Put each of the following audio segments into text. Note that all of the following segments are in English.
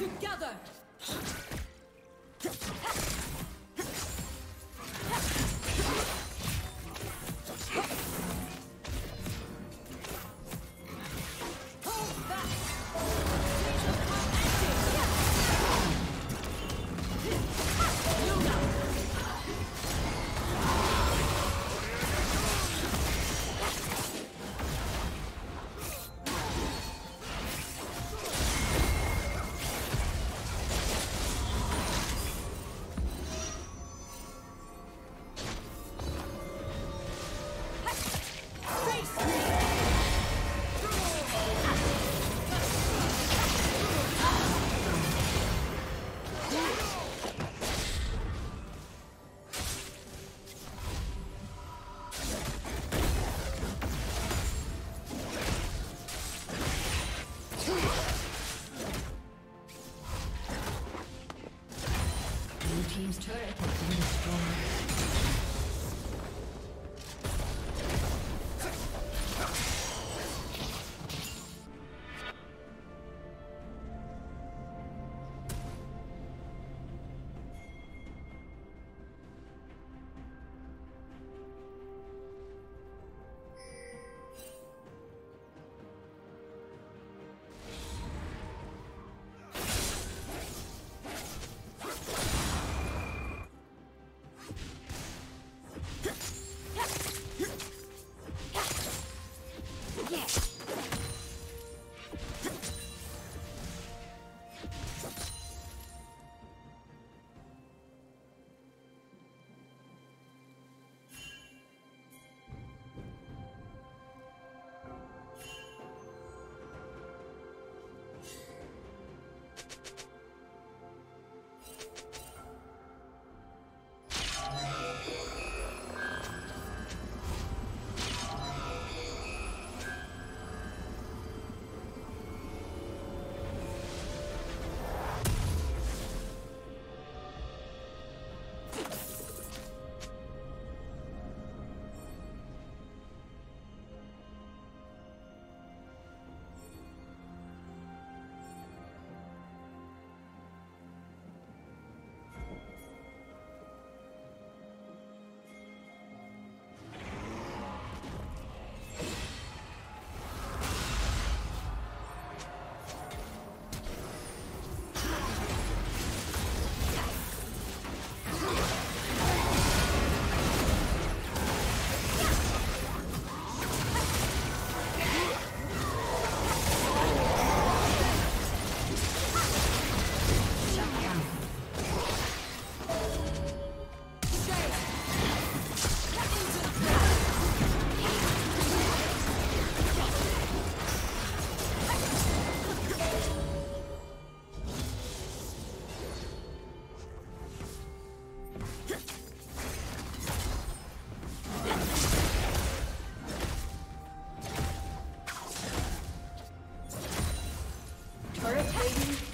Together!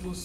will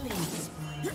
Killing spree.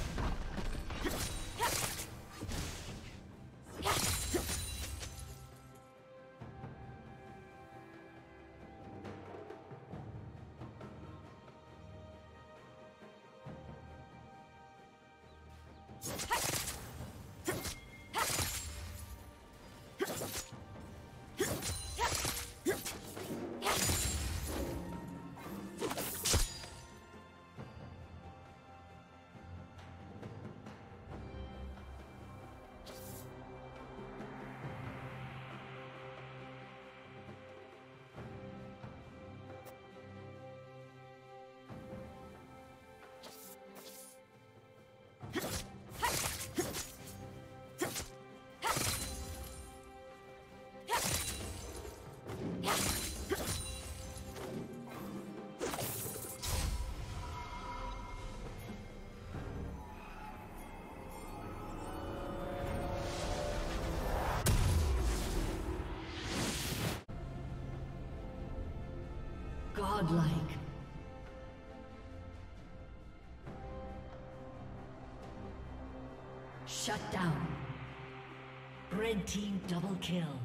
Godlike. Shut down. Red team double kill.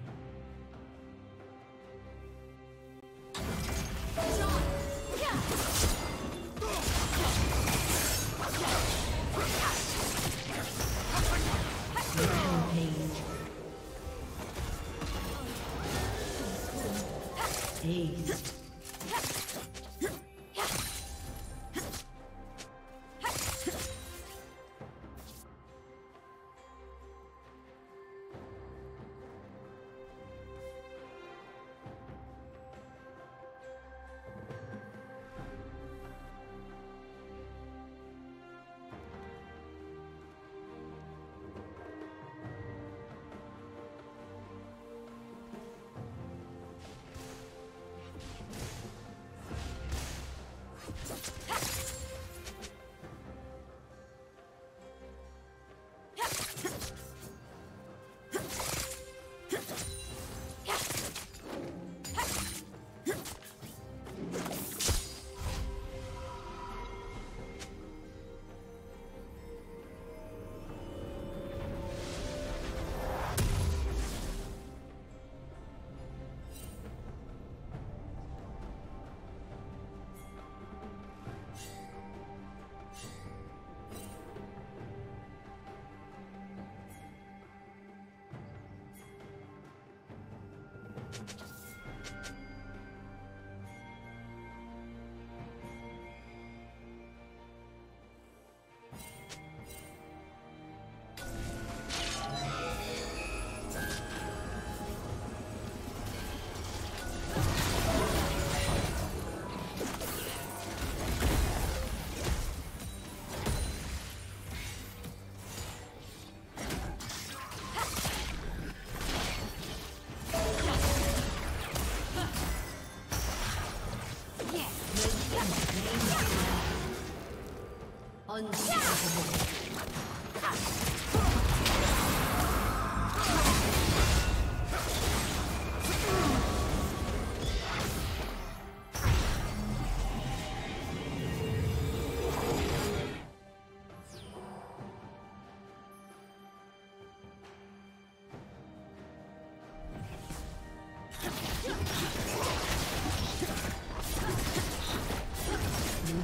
Rampage.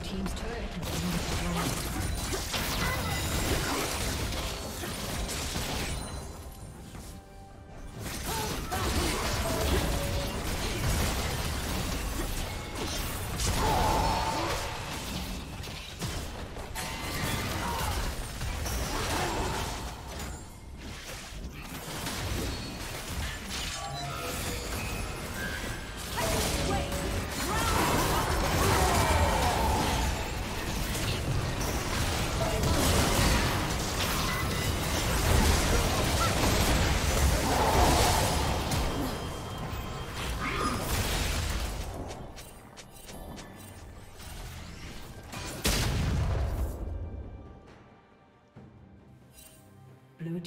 team's turret has been Blue team's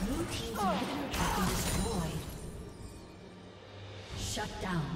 Blue team's turret has been destroyed. Shut down.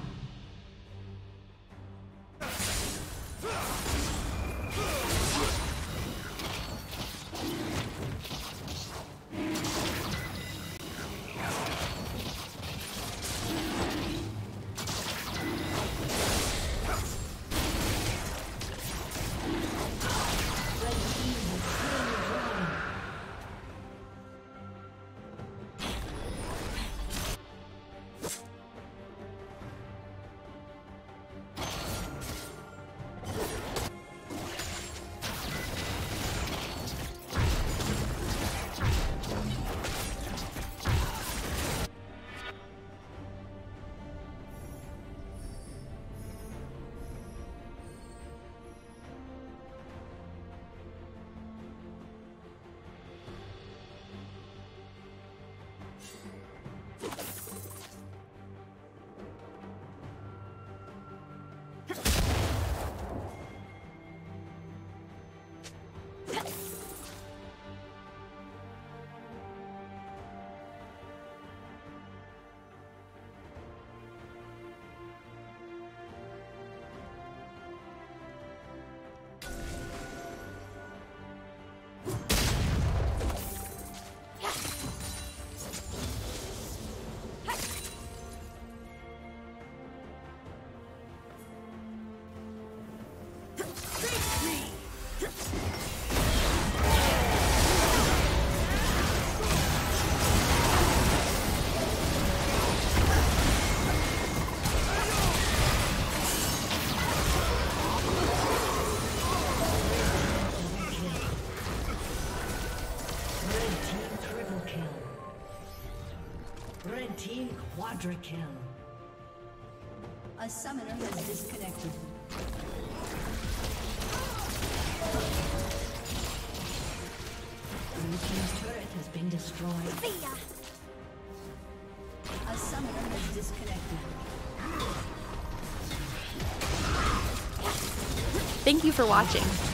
Quadra kill. A summoner has disconnected. Blue team's turret has been destroyed. A summoner has disconnected. Thank you for watching.